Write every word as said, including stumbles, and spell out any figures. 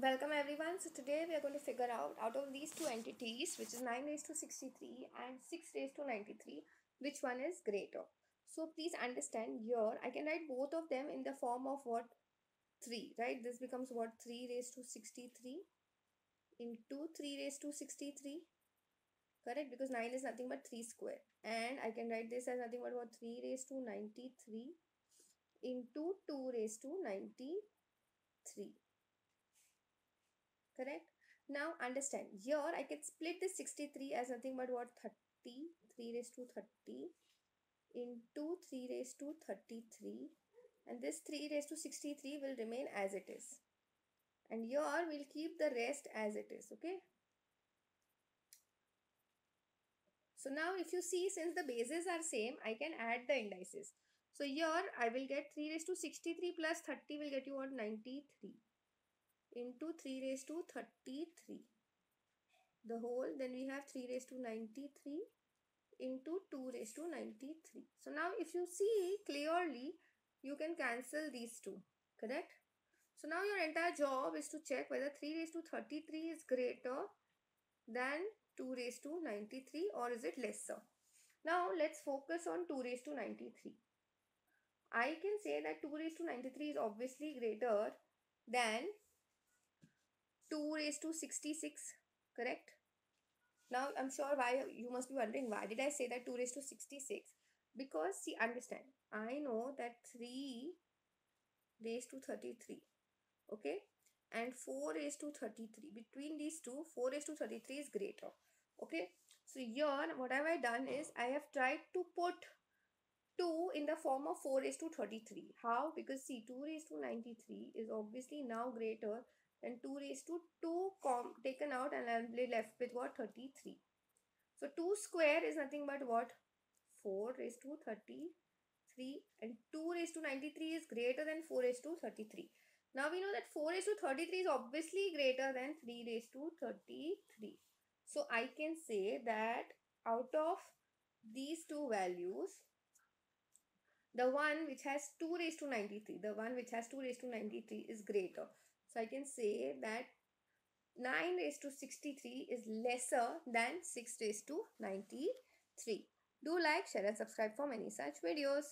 Welcome everyone. So today we are going to figure out out of these two entities, which is nine raised to sixty-three and six raised to ninety-three, which one is greater. So please understand, here I can write both of them in the form of what, three, right? This becomes what, three raised to sixty-three into three raised to sixty-three, correct? Because nine is nothing but three square, and I can write this as nothing but what, three raised to ninety-three into two raised to ninety-three. Correct. Now understand, here I can split this sixty-three as nothing but what, thirty, three raised to thirty into three raised to thirty-three, and this three raised to sixty-three will remain as it is, and here we'll keep the rest as it is. Okay. So now if you see, since the bases are same, I can add the indices. So here I will get three raised to sixty-three plus thirty will get you what, ninety-three. Into three raised to thirty-three, the whole, then we have three raised to ninety-three into two raised to ninety-three. So now if you see clearly, you can cancel these two, correct? So now your entire job is to check whether three raised to thirty-three is greater than two raised to ninety-three, or is it lesser. Now let's focus on two raised to ninety-three. I can say that two raised to ninety-three is obviously greater than two raised to sixty-six, correct? Now I'm sure why you must be wondering, why did I say that two raised to sixty-six? Because see, understand, I know that three raised to thirty-three, okay, and four raised to thirty-three, between these two, four raised to thirty-three is greater. Okay, so here what have I done is, I have tried to put two in the form of four raised to thirty-three. How? Because see, two raised to ninety-three is obviously now greater and two raised to two com taken out, and I'll be left with what, thirty-three. So two square is nothing but what, four raised to thirty-three, and two raised to ninety-three is greater than four raised to thirty-three. Now we know that four raised to thirty-three is obviously greater than three raised to thirty-three. So I can say that out of these two values, the one which has two raised to ninety-three, the one which has two raised to ninety-three is greater. So I can say that nine raised to sixty-three is lesser than six raised to ninety-three. Do like, share and subscribe for many such videos.